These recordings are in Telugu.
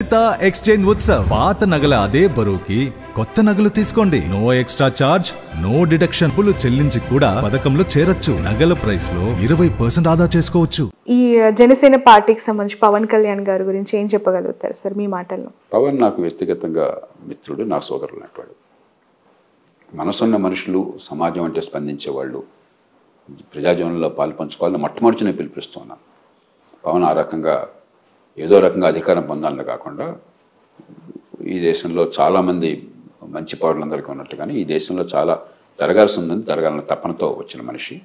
Exchange Utsav. Paata nagalaade baruki kotta nagalu teeskondi. No extra charge, no deduction. Pulu chellinchi kuda padakamlo cherachu. Nagala price lo 20% aada chesukovachu. Ee Janasena party ki sambandhi Pawan Kalyan garu gurinchi em cheppagalugutar sir mee maatallo? Pawan naaku vyaktigatanga mitrudu, naa sodarulu antadu. Manasunna manushulu samajam ante spandinche vallu praja jeevanamlo paalu panchukovalani mottamodatine pilupistunna. Pawan aa rakanga ఏదో రకంగా అధికారం పొందాలని కాకుండా ఈ దేశంలో చాలా మంది మంచి పౌరులందరికీ ఉన్నట్టుగానే ఈ దేశంలో చాలా జరగాల్సిందని జరగాలని తపనతో వచ్చిన మనిషి.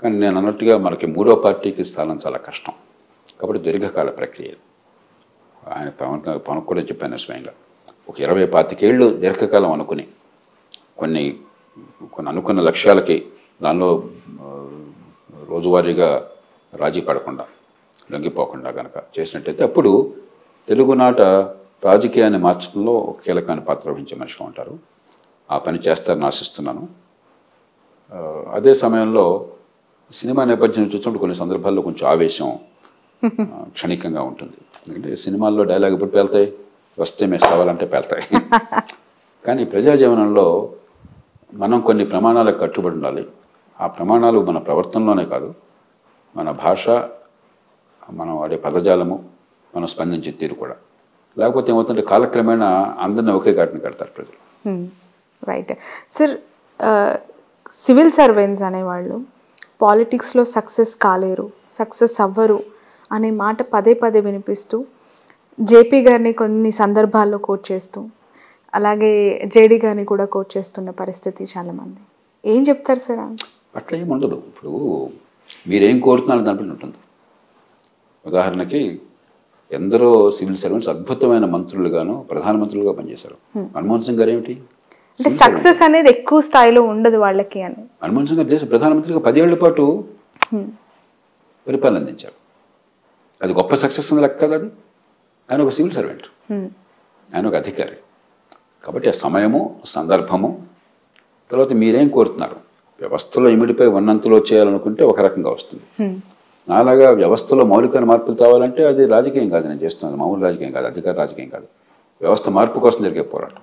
కానీ నేను అన్నట్టుగా మనకి మూడో పార్టీకి స్థానం చాలా కష్టం కాబట్టి దీర్ఘకాల ప్రక్రియ. ఆయన పవన్ కూడా చెప్పాను స్వయంగా ఒక 20-25 ఏళ్ళు దీర్ఘకాలం అనుకుని కొన్ని అనుకున్న లక్ష్యాలకి దానిలో రోజువారీగా రాజీ పడకుండా లొంగిపోకుండా కనుక చేసినట్టయితే అప్పుడు తెలుగునాట రాజకీయాన్ని మార్చడంలో ఒక కీలకమైన పాత్ర వహించే మనిషిగా ఉంటారు. ఆ పని చేస్తారని ఆశిస్తున్నాను. అదే సమయంలో సినిమా నేపథ్యం చూస్తుంటే కొన్ని సందర్భాల్లో కొంచెం ఆవేశం క్షణికంగా ఉంటుంది. ఎందుకంటే సినిమాల్లో డైలాగ్ ఇప్పుడు పేలుతాయి, వస్తే మెస్ అవ్వాలంటే పేలుతాయి. కానీ ప్రజాజీవనంలో మనం కొన్ని ప్రమాణాలకు కట్టుబడి ఉండాలి. ఆ ప్రమాణాలు మన ప్రవర్తనలోనే కాదు, మన భాష, మనం వాడే పదజాలము, మనం స్పందించే తీరు కూడా. లేకపోతే ఏమవుతుంటే కాలక్రమేణా అందరినీ ఒకే ఘాటును కడతారు ప్రజలు. రైట్ సార్, సివిల్ సర్వెంట్స్ అనేవాళ్ళు పాలిటిక్స్లో సక్సెస్ కాలేరు, సక్సెస్ అవ్వరు అనే మాట పదే పదే వినిపిస్తూ జేపీ గారిని కొన్ని సందర్భాల్లో కోట్ చేస్తూ అలాగే జేడీ గారిని కూడా కోట్ చేస్తున్న పరిస్థితి చాలామంది. ఏం చెప్తారు సార్? అట్లా ఏముండదు. ఇప్పుడు మీరేం కోరుతున్నారు దానిపైన ఉంటుంది. ఉదాహరణకి ఎందరో సివిల్ సర్వెంట్స్ అద్భుతమైన మంత్రులుగాను ప్రధానమంత్రులుగా పనిచేశారు. మన్మోహన్ సింగ్ గారు ఏమిటి అంటే సక్సెస్ అనేది ఎక్కువ స్థాయిలో ఉండదు వాళ్ళకి అని. మన్మోహన్ సింగ్ గారు దేశ ప్రధానమంత్రిగా 10 ఏళ్ల పాటు పరిపాలన అందించారు. అది గొప్ప సక్సెస్ ఉంది లెక్క కాదు. అది ఆయన ఒక సివిల్ సర్వెంట్, ఆయన ఒక అధికారి. కాబట్టి ఆ సమయము, సందర్భము, తర్వాత మీరేం కోరుతున్నారు. వ్యవస్థలో ఇమిడిపోయి ఉన్నంతలో చేయాలనుకుంటే ఒక రకంగా వస్తుంది. నాలాగా వ్యవస్థలో మౌలికమైన మార్పులు కావాలంటే అది రాజకీయం కాదు, నేను చేస్తున్నాను మామూలు రాజకీయం కాదు, అధికార రాజకీయం కాదు, వ్యవస్థ మార్పు కోసం జరిగే పోరాటం.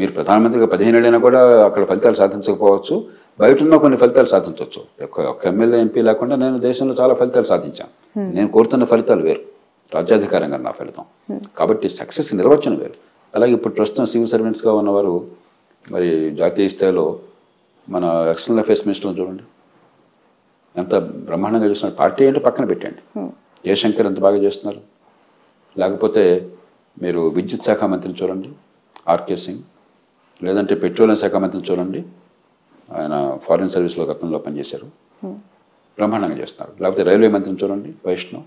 మీరు ప్రధానమంత్రిగా 15 ఏళ్ళైనా కూడా అక్కడ ఫలితాలు సాధించకపోవచ్చు, బయట ఉన్న కొన్ని ఫలితాలు సాధించవచ్చు. ఒక ఎమ్మెల్యే, ఎంపీ లేకుండా నేను దేశంలో చాలా ఫలితాలు సాధించాను. నేను కోరుతున్న ఫలితాలు వేరు, రాజ్యాధికారంగా నా ఫలితం. కాబట్టి సక్సెస్ నిర్వచనం వేరు. అలాగే ఇప్పుడు ప్రస్తుతం సివిల్ సర్వెంట్స్గా ఉన్నవారు మరి జాతీయ స్థాయిలో మన ఎక్స్టర్నల్ అఫేర్స్ మినిస్టర్ని చూడండి, ఎంత బ్రహ్మాండంగా చేస్తున్నారు. పార్టీ అంటే పక్కన పెట్టండి, జయశంకర్ ఎంత బాగా చేస్తున్నారు. లేకపోతే మీరు విద్యుత్ శాఖ మంత్రిని చూడండి, ఆర్కే సింగ్. లేదంటే పెట్రోలియం శాఖ మంత్రిని చూడండి, ఆయన ఫారిన్ సర్వీస్లో గతంలో పనిచేశారు, బ్రహ్మాండంగా చేస్తున్నారు. లేకపోతే రైల్వే మంత్రిని చూడండి, వైష్ణవ్.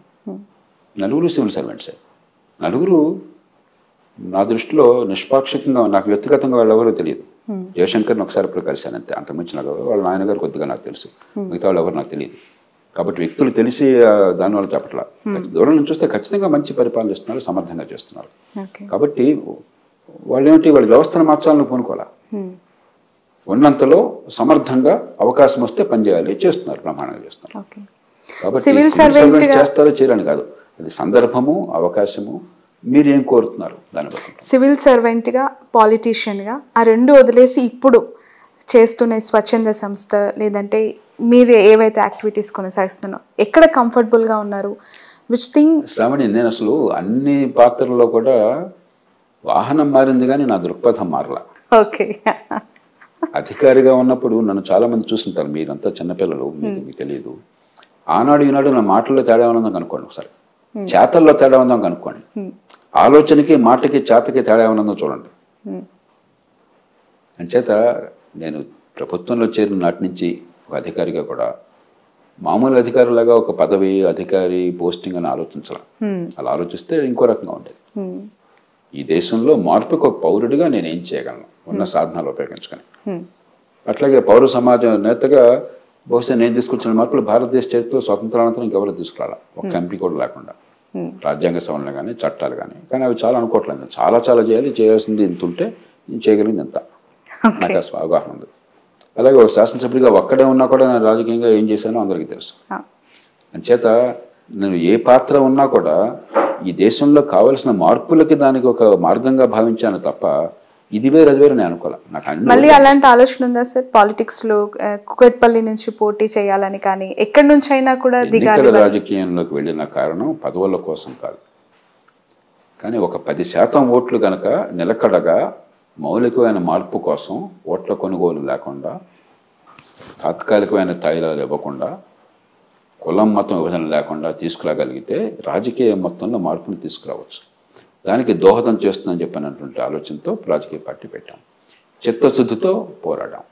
నలుగురు సివిల్ సర్వెంట్సే. నలుగురు నా దృష్టిలో నిష్పాక్షికంగా, నాకు వ్యక్తిగతంగా వాళ్ళు ఎవరో తెలియదు. జయశంకర్ని ఒకసారి ఇప్పుడు కలిశాను అంతే, అంతకుమించి నాకు వాళ్ళ నాయనగారు కొద్దిగా నాకు తెలుసు, మిగతా వాళ్ళు ఎవరు నాకు తెలియదు. కాబట్టి వ్యక్తులు తెలిసి దానివల్ల చెప్పట్లా. దూరం నుంచి చూస్తే ఖచ్చితంగా మంచి పరిపాలన చేస్తున్నారు, సమర్థంగా చేస్తున్నారు. కాబట్టి వాళ్ళు ఏమిటి, వాళ్ళ వ్యవస్థను మార్చాలని పూనుకోవాలా, ఉన్నంతలో సమర్థంగా అవకాశం వస్తే పనిచేయాలి, చేస్తున్నారు, ప్రమాణంగా చేస్తున్నారు. కాబట్టి చేస్తారో చేయాలని కాదు, అది సందర్భము, అవకాశము, మీరేం కోరుతున్నారు దాని బట్టి. సివిల్ సర్వెంట్గా, పాలిటీషియన్గా ఆ రెండు వదిలేసి ఇప్పుడు చేస్తున్న స్వచ్ఛంద సంస్థ లేదంటే మీరు ఏవైతే యాక్టివిటీస్ కొనసాగిస్తున్నారో ఎక్కడ కంఫర్టబుల్గా ఉన్నారు? విచ్ థింగ్ శ్రావణి, నేను అసలు అన్ని పాత్రల్లో కూడా వాహనం మారింది కానీ నా దృక్పథం మారలా. ఓకే, అధికారిగా ఉన్నప్పుడు నన్ను చాలామంది చూస్తుంటారు, మీరంతా చిన్నపిల్లలు, మీకు తెలియదు. ఆనాడు ఈనాడు నా మాటల్లో తేడా ఉన్నదని అనుకోండి, ఒకసారి చేతల్లో తేడా ఉందాం కనుక్కోండి, ఆలోచనకి మాటకి చేతకి తేడా ఉందో చూడండి. అంచేత నేను ప్రభుత్వంలో చేరిన నాటి నుంచి ఒక అధికారిగా కూడా మామూలు అధికారులాగా ఒక పదవి, అధికారి, పోస్టింగ్ అని ఆలోచించాలి. అలా ఆలోచిస్తే ఇంకో రకంగా ఉండేది. ఈ దేశంలో మార్పుకి ఒక పౌరుడిగా నేను ఏం చేయగలను ఉన్న సాధనాలు ఉపయోగించుకొని, అట్లాగే పౌర సమాజం నేతగా బహుశా నేను తీసుకొచ్చిన మార్పులు భారతదేశ చరిత్రలో స్వతంత్రానంతరం ఇంకెవరు తీసుకురాలా, ఒక ఎంపీ కూడా లేకుండా. రాజ్యాంగ సవరణలు కానీ, చట్టాలు కానీ, కానీ అవి చాలా అనుకోవట్లేదు. చాలా చేయాలి, చేయాల్సింది ఇంత ఉంటే నేను చేయగలిగింది ఎంత, నాకు అవగాహన ఉంది. అలాగే ఒక శాసనసభ్యుడిగా ఒక్కడే ఉన్నా కూడా నేను రాజకీయంగా ఏం చేశానో అందరికీ తెలుసు. అంచేత నేను ఏ పాత్ర ఉన్నా కూడా ఈ దేశంలో కావాల్సిన మార్పులకి దానికి ఒక మార్గంగా భావించాను తప్ప ఇది వేరు అది వేరు నేను అనుకోవాలి. మళ్ళీ అలాంటి ఆలోచన ఉందా సార్ పాలిటిక్స్లో కుకట్పల్లి నుంచి పోటీ చేయాలని కానీ ఎక్కడి నుంచి అయినా కూడా దిగాలి? రాజకీయంలోకి వెళ్ళిన కారణం పదవుల కోసం కాదు, కానీ ఒక 10% ఓట్లు కనుక నిలకడగా మౌలికమైన మార్పు కోసం, ఓట్ల కొనుగోలు లేకుండా, తాత్కాలికమైన తాయిలాలు ఇవ్వకుండా, కులం మతం విభజన లేకుండా తీసుకురాగలిగితే రాజకీయ మొత్తంలో మార్పును తీసుకురావచ్చు. దానికి దోహదం చేస్తుందని చెప్పినటువంటి ఆలోచనతో రాజకీయ పార్టీ పెట్టాం, చిత్తశుద్ధితో పోరాడాం.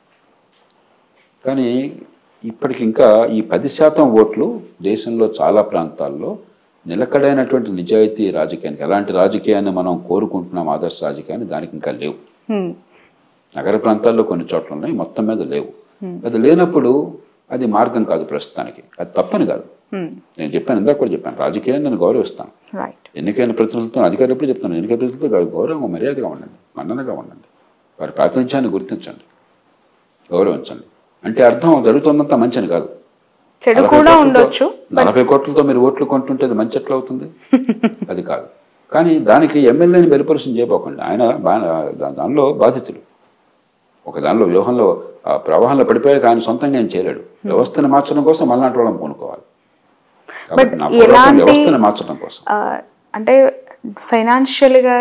కానీ ఇప్పటికి ఇంకా ఈ 10% ఓట్లు దేశంలో చాలా ప్రాంతాల్లో నిలకడైనటువంటి నిజాయితీ రాజకీయానికి, ఎలాంటి రాజకీయాన్ని మనం కోరుకుంటున్నాం ఆదర్శ రాజకీయాన్ని, దానికి ఇంకా లేవు. నగర ప్రాంతాల్లో కొన్ని చోట్ల ఉన్నాయి, మొత్తం మీద లేవు. అది లేనప్పుడు అది మార్గం కాదు ప్రస్తుతానికి, అది తప్పని కాదు. నేను చెప్పాను, ఇందాక కూడా చెప్పాను, రాజకీయాన్ని నేను గౌరవిస్తాను. ఎన్నికైన ప్రతినిధులతో, అధికారులు ఎప్పుడు చెప్తాను, ఎన్నికైన ప్రతినిధులతో గౌరవం మర్యాదగా ఉండండి, మన్ననగా ఉండండి, వారి ప్రాతినిధ్యాన్ని గుర్తించండి, గౌరవించండి. అంటే అర్థం జరుగుతుందంతా మంచిని కాదు, చెడు కూడా ఉండొచ్చు. 40 కోట్లతో మీరు ఓట్లు కొంటుంటే అది మంచి ఎట్లా అవుతుంది? అది కాదు. కానీ దానికి ఎమ్మెల్యేని బెలిపరుసం చేయబోకండి, ఆయన దానిలో బాధితులు. ఒక దానిలో వ్యూహంలో ప్రవాహంలో పడిపోయాక ఆయన సొంతంగా ఏం చేయలేడు. వ్యవస్థను మార్చడం కోసం మళ్ళీ వాళ్ళని కొనుక్కోవాలి. వ్యవస్థను మార్చడం కోసం అంటే ఫైనాన్షియల్గా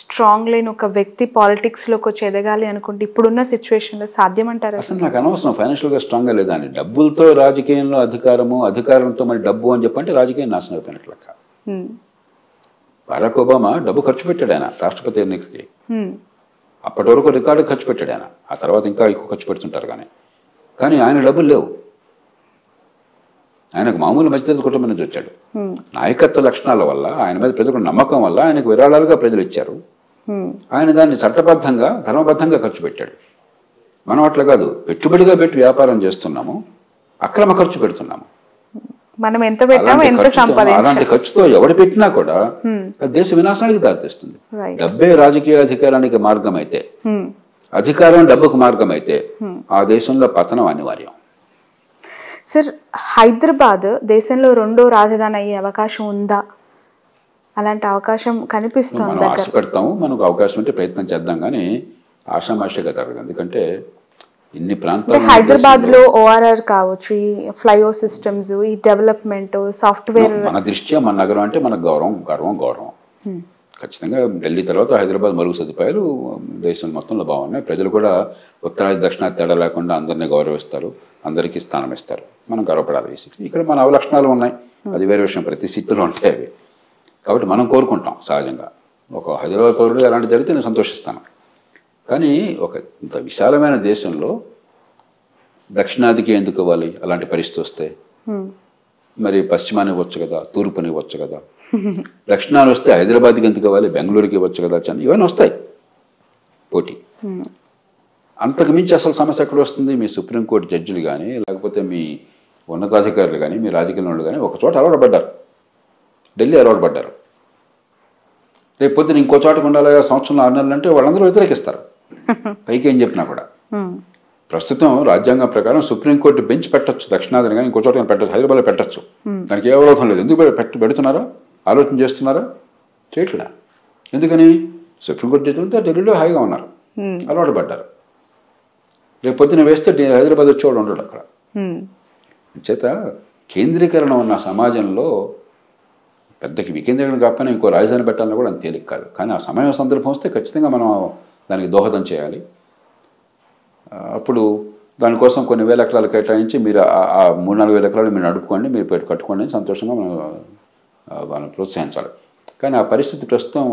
స్ట్రాంగ్ లేని ఒక వ్యక్తి పాలిటిక్స్లోకి వచ్చి ఎదగాలి అనుకుంటే ఇప్పుడున్న సిచ్యువేషన్లో సాధ్యం అంటారు? అసలు నాకు అనవసరం ఫైనాన్షియల్గా స్ట్రాంగ్గా లేదని డబ్బులతో రాజకీయంలో అధికారము, అధికారంతో మరి డబ్బు అని చెప్పంటే రాజకీయం నాశనం అయిపోయినట్లు లెక్క. బరాక్ ఒబామా డబ్బు ఖర్చు పెట్టాడు ఆయన రాష్ట్రపతి ఎన్నికకి, అప్పటి వరకు రికార్డు ఖర్చు పెట్టాడు ఆయన, ఆ తర్వాత ఇంకా ఎక్కువ ఖర్చు పెడుతుంటారు. కానీ ఆయన డబ్బులు లేవు, ఆయనకు మామూలు మధ్యతరగతి కుటుంబం నుంచి వచ్చాడు. నాయకత్వ లక్షణాల వల్ల, ఆయన మీద ప్రజలకు నమ్మకం వల్ల ఆయనకు విరాళాలుగా ప్రజలు ఇచ్చారు. ఆయన దాన్ని చట్టబద్ధంగా, ధర్మబద్ధంగా ఖర్చు పెట్టాడు. మనం అట్లా కాదు, పెట్టుబడిగా పెట్టి వ్యాపారం చేస్తున్నాము, అక్రమ ఖర్చు పెడుతున్నాము. మనం ఎంత పెట్టామో, ఎంత సంపాదించామో, అలాంటి ఖర్చుతో ఎవడు పెట్టినా కూడా దేశ వినాశనానికి దారితీస్తుంది. డబ్బే రాజకీయ అధికారానికి మార్గం అయితే, అధికారం డబ్బుకు మార్గం అయితే ఆ దేశంలో పతనం అనివార్యం. సార్, హైదరాబాద్ దేశంలో 2వ రాజధాని అయ్యే అవకాశం ఉందా? అలాంటి అవకాశం కనిపిస్తుంది. ఆశపెడతాము, మనకు అవకాశం ఉంటే ప్రయత్నం చేద్దాం, కానీ ఆశామాషగా జరగదు. ఎందుకంటే ఇన్ని ప్రాంతాలు, హైదరాబాద్లో ఓఆర్ఆర్ కావచ్చు, ఈ ఫ్లైఓవర్ సిస్టమ్స్, ఈ డెవలప్మెంట్, సాఫ్ట్వేర్, మన దృష్ట్యా మన నగరం అంటే మన గౌరవం ఖచ్చితంగా. ఢిల్లీ తర్వాత హైదరాబాద్ మరుగు సదుపాయాలు దేశం మొత్తంలో బాగున్నాయి. ప్రజలు కూడా ఉత్తరాది దక్షిణాది తేడా లేకుండా అందరినీ గౌరవిస్తారు, అందరికీ స్థానం ఇస్తారు. మనం గర్వపడాలి. బేసిక్లీ ఇక్కడ మన అవలక్షణాలు ఉన్నాయి, అది వేరే విషయం, ప్రతి సిటీలో ఉంటాయి అవి. కాబట్టి మనం కోరుకుంటాం సహజంగా, ఒక హైదరాబాద్ పౌరుడు అలాంటి జరిగితే నేను సంతోషిస్తాను. కానీ ఒక ఇంత విశాలమైన దేశంలో దక్షిణాదికి ఎందుకు ఇవ్వాలి? అలాంటి పరిస్థితి వస్తే మరి పశ్చిమాన్ని ఇవ్వచ్చు కదా, తూర్పుని ఇవ్వచ్చు కదా. దక్షిణాన్ని వస్తే హైదరాబాద్కి ఎందుకు ఇవ్వాలి, బెంగళూరుకి ఇవ్వచ్చు కదా. ఇవన్నీ వస్తాయి పోటీ. అంతకు మించి అసలు సమస్య ఎక్కడ వస్తుంది? మీ సుప్రీంకోర్టు జడ్జిలు కానీ, లేకపోతే మీ ఉన్నతాధికారులు కానీ, మీ రాజకీయ వాళ్ళు కానీ ఒక చోట అలవాటుపడ్డారు, ఢిల్లీ అలవాటుపడ్డారు. రేపు పొద్దున ఇంకో చోటకు ఉండాలి, సంవత్సరంలో 6 నెలలు అంటే వాళ్ళందరూ వ్యతిరేకిస్తారు, పైకి ఏం చెప్పినా కూడా. ప్రస్తుతం రాజ్యాంగం ప్రకారం సుప్రీంకోర్టు బెంచ్ పెట్టచ్చు దక్షిణాదిని, కానీ ఇంకో చోట పెట్టచ్చు, హైదరాబాద్లో పెట్టచ్చు. దానికి ఏ అవరోధం లేదు. ఎందుకు పెడుతున్నారా? ఆలోచన చేస్తున్నారా? చేయట్లా. ఎందుకని? సుప్రీంకోర్టు చేస్తుంటే ఢిల్లీలో హాయిగా ఉన్నారు, అలవాటు పడ్డారు. రేపు పొద్దున వేస్తే హైదరాబాద్ వచ్చేవాడు ఉండడు అక్కడ. చేత కేంద్రీకరణ ఉన్న సమాజంలో పెద్ద వికేంద్రీకరణ కాకపోయినా ఇంకో రాజధాని పెట్టాలని కూడా అంత తేలిక కాదు. కానీ ఆ సమయం సందర్భం వస్తే ఖచ్చితంగా మనం దానికి దోహదం చేయాలి. అప్పుడు దానికోసం కొన్ని వేల ఎకరాలు కేటాయించి మీరు ఆ 3-4 వేల ఎకరాలు మీరు నడుపుకోండి, మీరు పేరు కట్టుకోండి, సంతోషంగా మనం ప్రోత్సహించాలి. కానీ ఆ పరిస్థితి ప్రస్తుతం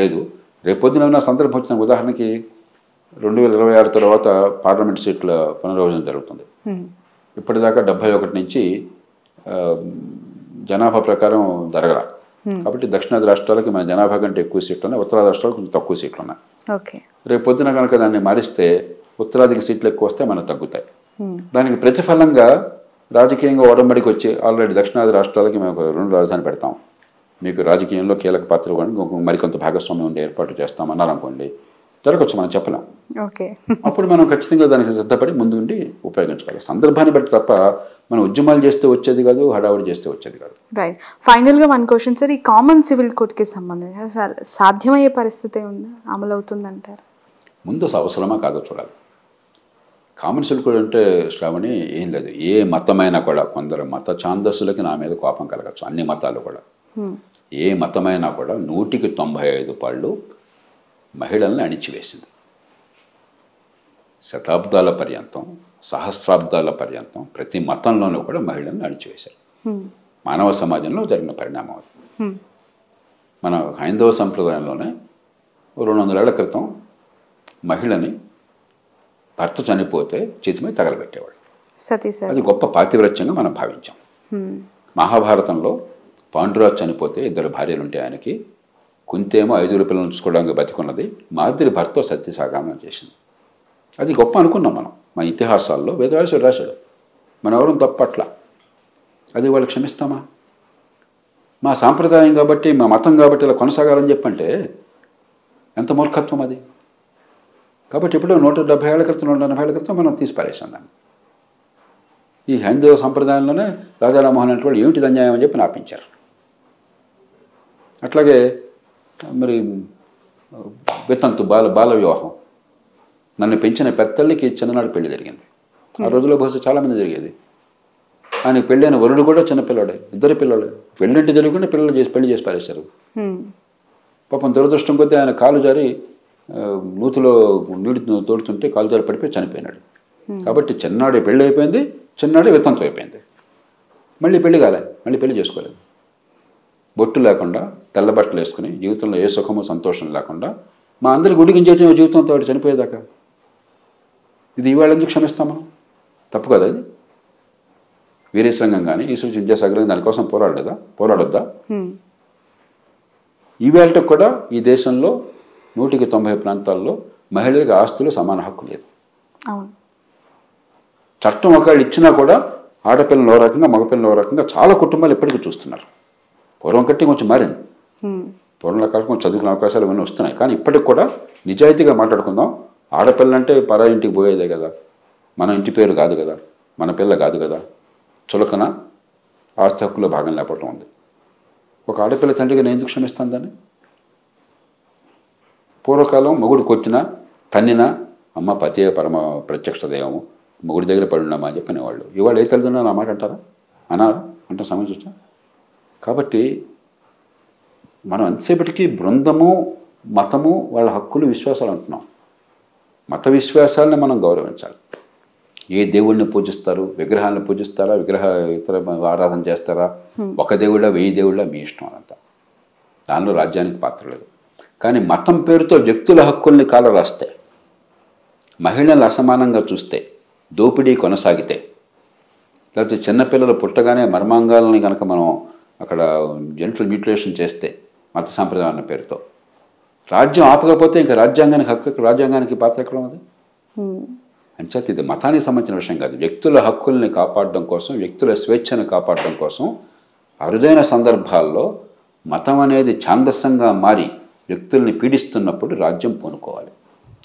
లేదు. రేపొద్దున ఉన్న సందర్భం వచ్చిన ఉదాహరణకి 2026 తర్వాత పార్లమెంట్ సీట్ల పునరాలోచన జరుగుతుంది. ఇప్పటిదాకా 71 నుంచి జనాభా ప్రకారం జరగరా, కాబట్టి దక్షిణాది రాష్ట్రాలకి మన జనాభా కంటే ఎక్కువ సీట్లు ఉన్నాయి, ఉత్తరాది రాష్ట్రాలకు కొంచెం తక్కువ సీట్లు ఉన్నాయి. రేపొద్దున కనుక దాన్ని మారిస్తే ఉత్తరాదికి సీట్లు ఎక్కువ వస్తే మనకు తగ్గుతాయి. దానికి ప్రతిఫలంగా రాజకీయంగా ఓడంబడికి వచ్చి ఆల్రెడీ దక్షిణాది రాష్ట్రాలకి మేము 2 రాజధాని పెడతాం, మీకు రాజకీయంలో కీలక పాత్ర ఇవ్వండి, మరికొంత భాగస్వామ్యం ఉండే ఏర్పాటు చేస్తామన్నారు అనుకోండి, జరగొచ్చు మనం చెప్పలేం. ఓకే, అప్పుడు మనం ఖచ్చితంగా దానికి సిద్ధపడి ముందుండి ఉపయోగించుకోవాలి. సందర్భాన్ని బట్టి తప్ప మనం ఉద్యమాలు చేస్తే వచ్చేది కాదు, హడావుడి చేస్తే వచ్చేది కాదు. రైట్. ఫైనల్గా వన్ క్వశ్చన్ సార్, ఈ కామన్ సివిల్ కోడ్కి సంబంధించిన సాధ్యమయ్యే పరిస్థితి ఉందా, అమలు అవుతుందంటారు? ముందు అవసరమా కాదో చూడాలి. కామన్ సివిల్ కోడ్ అంటే శ్రావణి ఏం లేదు, ఏ మతమైనా కూడా కొందరు మత ఛాందస్సులకి నా మీద కోపం కలగచ్చు, అన్ని మతాలు కూడా ఏ మతమైనా కూడా 195% మహిళల్ని అణిచివేసింది. శతాబ్దాల పర్యంతం, సహస్రాబ్దాల పర్యంతం ప్రతి మతంలోనూ కూడా మహిళలను అణిచివేశారు. మానవ సమాజంలో జరిగిన పరిణామం అది. మన హైందవ సంప్రదాయంలోనే 200 ఏళ్ల క్రితం మహిళని భర్త చనిపోతే చేతిమీద తగలబెట్టేవాడు. అది గొప్ప పాతివ్రత్యంగా మనం భావించాం. మహాభారతంలో పాండురాజు చనిపోతే 2 భార్యలు ఉంటే ఆయనకి, కుంతేమో 5 పిల్లలు ఉంచుకోవడానికి బతికున్నది, మాదిరి భర్త సత్యసాగమనం చేసింది. అది గొప్ప అనుకున్నాం మనం. మన ఇతిహాసాల్లో వేదవ్యాసుడు రాశాడు, మన ఎవరం తప్పట్లా. అది వాళ్ళు క్షమిస్తామా? మా సాంప్రదాయం కాబట్టి, మా మతం కాబట్టి ఇలా కొనసాగాలని చెప్పంటే ఎంత మూర్ఖత్వం అది. కాబట్టి ఇప్పుడు 170 ఏళ్ల క్రితం, 280 ఏళ్ల క్రితం మనం తీసిపారేసాం దాన్ని. ఈ హైందవ సంప్రదాయంలోనే రాజారామోహన్ అంటే వాళ్ళు ఏమిటి అన్యాయం అని చెప్పి నాపించారు. అట్లాగే మరి వితంతు బాల వివాహం, నన్ను పెంచిన పెద్దల్లికి చిన్ననాడు పెళ్లి జరిగింది. ఆ రోజుల్లో బహుశా చాలామంది జరిగేది. ఆయన పెళ్ళైన వరుడు కూడా చిన్నపిల్లడే, 2 పిల్లలే. పెళ్ళింటి జరగకుండా పిల్లలు చేసి పెళ్లి చేసి పారేశారు. పాపం దురదృష్టం కొద్దీ ఆయన కాలు జారి నూతిలో నీటి తోడుతుంటే కాలు జారి పడిపోయి చనిపోయినాడు. కాబట్టి చిన్నాడే పెళ్ళి అయిపోయింది, చిన్నాడే వితంతు అయిపోయింది. మళ్ళీ పెళ్లి కాలే, మళ్ళీ పెళ్లి చేసుకోలేదు. బొట్టు లేకుండా, తెల్లబట్టలు వేసుకుని, జీవితంలో ఏ సుఖము సంతోషం లేకుండా, మా అందరి గుడి గింజేయటం జీవితంతో చనిపోయేదాకా. ఇది ఇవాళ ఎందుకు క్షమిస్తాం మనం? తప్పు కదా అది. వీరేశలింగం కానీ, ఈశ్వరి విద్యాసాగర్ కానీ దానికోసం పోరాడొద్దా? ఈవేళ కూడా ఈ దేశంలో 190 ప్రాంతాల్లో మహిళలకు ఆస్తులు సమాన హక్కు లేదు. చట్టం ఒకళ్ళు ఇచ్చినా కూడా ఆడపిల్లలు ఓ రకంగా, మగపిల్లలు ఓ రకంగా చాలా కుటుంబాలు ఇప్పటికీ చూస్తున్నారు. పూర్వం కట్టి కొంచెం మారింది, పూర్వంలో కాకుండా కొంచెం చదువుకునే అవకాశాలు ఇవన్నీ వస్తున్నాయి. కానీ ఇప్పటికి కూడా నిజాయితీగా మాట్లాడుకుందాం, ఆడపిల్లంటే పరా ఇంటికి పోయేదే కదా, మన ఇంటి పేరు కాదు కదా, మన పిల్ల కాదు కదా. చులకన, ఆస్తి హక్కులో భాగం లేకపోవటం ఉంది. ఒక ఆడపిల్ల తండ్రిగా నేను ఎందుకు క్షమిస్తాను దాన్ని? పూర్వకాలం మొగుడు కొట్టినా, తన్నినా, అమ్మ పతియే పరమ ప్రత్యక్ష దైవము, మొగుడి దగ్గర పడున్నామా అని చెప్పినేవాళ్ళు. ఇవాళ ఏ తల్లిదండ్రులు ఆ మాట అంటారా? అనారా? అంటే సమస్య వచ్చా. కాబట్టి మనం ఎంతసేపటికి బృందము, మతము, వాళ్ళ హక్కులు, విశ్వాసాలు అంటున్నాం. మత విశ్వాసాలను మనం గౌరవించాలి. ఏ దేవుడిని పూజిస్తారు? విగ్రహాలను పూజిస్తారా? ఇతర ఆరాధన చేస్తారా? ఒక దేవుళ్ళ, 1000 దేవుళ్ళ, మీ ఇష్టం అనంత. దానిలో రాజ్యానికి పాత్ర లేదు. కానీ మతం పేరుతో వ్యక్తుల హక్కుల్ని కాలరాస్తే, మహిళలు అసమానంగా చూస్తే, దోపిడీ కొనసాగితే, లేకపోతే చిన్నపిల్లలు పుట్టగానే మర్మాంగాలని కనుక మనం అక్కడ జెనిటల్ మ్యూటిలేషన్ చేస్తే మత సంప్రదాయం పేరుతో, రాజ్యం ఆపకపోతే ఇంకా రాజ్యాంగానికి పాత్ర ఎక్కడ ఉంది? అంచేత ఇది మతానికి సంబంధించిన విషయం కాదు. వ్యక్తుల హక్కుల్ని కాపాడడం కోసం, వ్యక్తుల స్వేచ్ఛను కాపాడడం కోసం అరుదైన సందర్భాల్లో మతం అనేది ఛాందస్సంగా మారి వ్యక్తుల్ని పీడిస్తున్నప్పుడు రాజ్యం పూనుకోవాలి.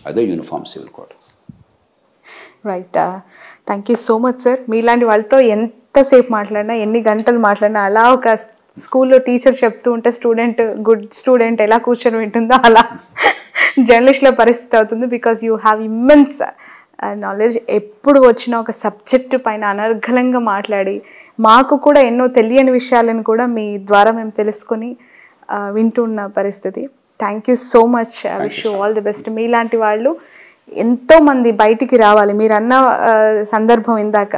అదే uniform civil code. Right. Thank you so much sir. మీలాంటి వాళ్ళతో ఎంతసేపు మాట్లాడినా, ఎన్ని గంటలు మాట్లాడినా, అలా ఒక స్కూల్లో టీచర్ చెప్తూ ఉంటే గుడ్ స్టూడెంట్ ఎలా కూర్చొని వింటుందో అలా జర్నలిస్టుల పరిస్థితి అవుతుంది. Because you have immense knowledge. ఎప్పుడు వచ్చిన ఒక సబ్జెక్టు పైన అనర్గళంగా మాట్లాడి, మాకు కూడా ఎన్నో తెలియని విషయాలను కూడా మీ ద్వారా మేము తెలుసుకొని వింటున్న పరిస్థితి. Thank you so much. I wish you all the best. మీలాంటి వాళ్ళు ఎంతోమంది బయటికి రావాలి. మీరన్న సందర్భం ఇందాక,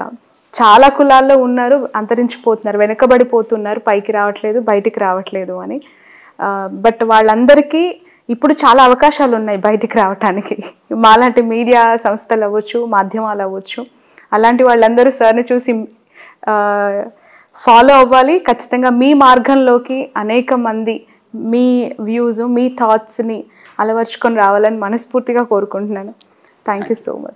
చాలా కులాల్లో ఉన్నారు, అంతరించిపోతున్నారు, వెనకబడిపోతున్నారు, పైకి రావట్లేదు, బయటికి రావట్లేదు అని. బట్ వాళ్ళందరికీ ఇప్పుడు చాలా అవకాశాలు ఉన్నాయి బయటికి రావటానికి. మాలాంటి మీడియా సంస్థలు అవ్వచ్చు, మాధ్యమాలు అవ్వచ్చు. అలాంటి వాళ్ళందరూ సార్ని చూసి ఫాలో అవ్వాలి. ఖచ్చితంగా మీ మార్గంలోకి అనేక మంది మీ వ్యూస్, మీ థాట్స్ని అలవర్చుకొని రావాలని మనస్ఫూర్తిగా కోరుకుంటున్నాను. Thank you so much.